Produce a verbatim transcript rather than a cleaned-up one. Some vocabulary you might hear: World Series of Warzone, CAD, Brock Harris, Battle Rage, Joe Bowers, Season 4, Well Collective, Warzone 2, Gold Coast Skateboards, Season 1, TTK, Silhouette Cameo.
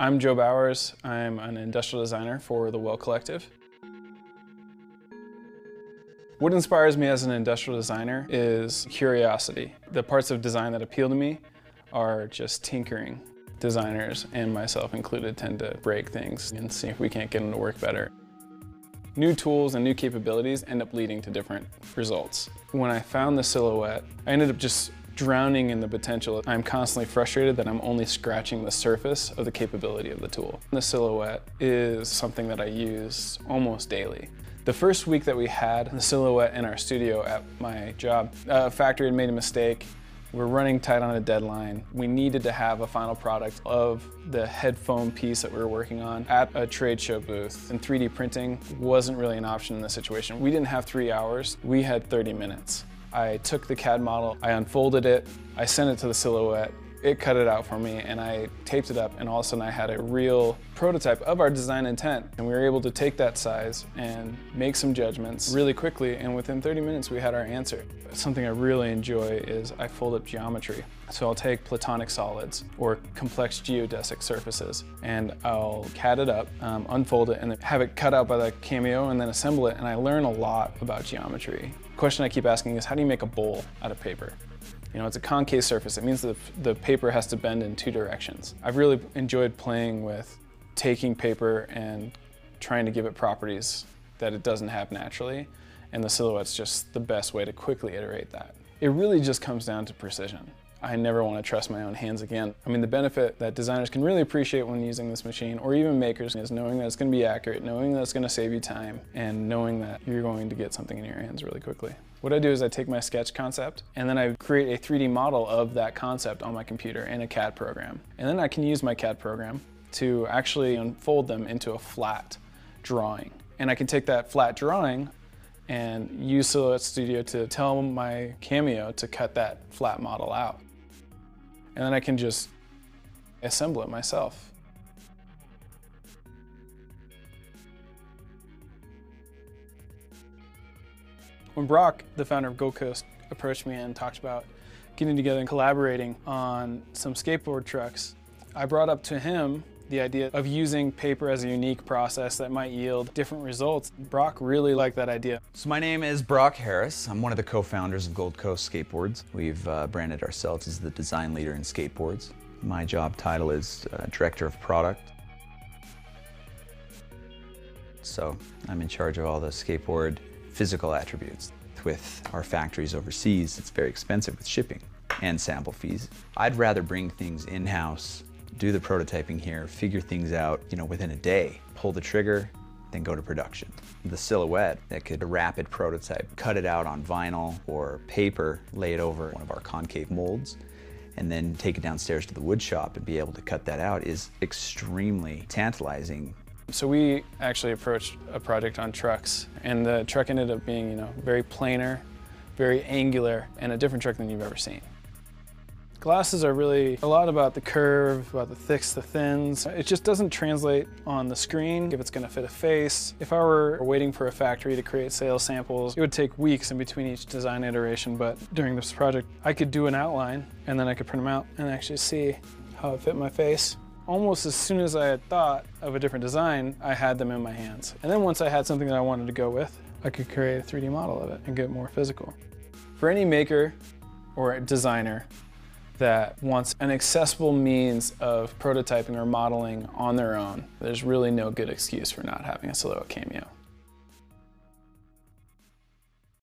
I'm Joe Bowers. I'm an industrial designer for the Well Collective. What inspires me as an industrial designer is curiosity. The parts of design that appeal to me are just tinkering. Designers, and myself included, tend to break things and see if we can't get them to work better. New tools and new capabilities end up leading to different results. When I found the Silhouette, I ended up just drowning in the potential. I'm constantly frustrated that I'm only scratching the surface of the capability of the tool. The Silhouette is something that I use almost daily. The first week that we had the Silhouette in our studio at my job, a factory had made a mistake. We're running tight on a deadline. We needed to have a final product of the headphone piece that we were working on at a trade show booth. And three D printing wasn't really an option in this situation. We didn't have three hours, we had thirty minutes. I took the C A D model, I unfolded it, I sent it to the Silhouette, it cut it out for me, and I taped it up, and all of a sudden I had a real prototype of our design intent. And we were able to take that size and make some judgments really quickly, and within thirty minutes we had our answer. Something I really enjoy is I fold up geometry. So I'll take platonic solids or complex geodesic surfaces, and I'll C A D it up, um, unfold it, and then have it cut out by the Cameo, and then assemble it, and I learn a lot about geometry. The question I keep asking is, how do you make a bowl out of paper? You know, it's a concave surface. It means that the paper has to bend in two directions. I've really enjoyed playing with taking paper and trying to give it properties that it doesn't have naturally, and the Silhouette's just the best way to quickly iterate that. It really just comes down to precision. I never want to trust my own hands again. I mean, the benefit that designers can really appreciate when using this machine, or even makers, is knowing that it's going to be accurate, knowing that it's going to save you time, and knowing that you're going to get something in your hands really quickly. What I do is I take my sketch concept, and then I create a three D model of that concept on my computer in a C A D program. And then I can use my C A D program to actually unfold them into a flat drawing. And I can take that flat drawing and use Silhouette Studio to tell my Cameo to cut that flat model out. And then I can just assemble it myself. When Brock, the founder of Gold Coast, approached me and talked about getting together and collaborating on some skateboard trucks, I brought up to him the idea of using paper as a unique process that might yield different results. Brock really liked that idea. So my name is Brock Harris. I'm one of the co-founders of Gold Coast Skateboards. We've uh, branded ourselves as the design leader in skateboards. My job title is uh, Director of Product. So I'm in charge of all the skateboard physical attributes. With our factories overseas, it's very expensive with shipping and sample fees. I'd rather bring things in-house, do the prototyping here, figure things out, you know, within a day, pull the trigger, then go to production. The Silhouette that could a rapid prototype, cut it out on vinyl or paper, lay it over one of our concave molds, and then take it downstairs to the wood shop and be able to cut that out is extremely tantalizing. So we actually approached a project on trucks, and the truck ended up being, you know, very planar, very angular, and a different truck than you've ever seen. Glasses are really a lot about the curve, about the thicks, the thins. It just doesn't translate on the screen if it's going to fit a face. If I were waiting for a factory to create sales samples, it would take weeks in between each design iteration, but during this project, I could do an outline, and then I could print them out and actually see how it fit my face. Almost as soon as I had thought of a different design, I had them in my hands. And then once I had something that I wanted to go with, I could create a three D model of it and get more physical. For any maker or a designer that wants an accessible means of prototyping or modeling on their own, there's really no good excuse for not having a Silhouette Cameo.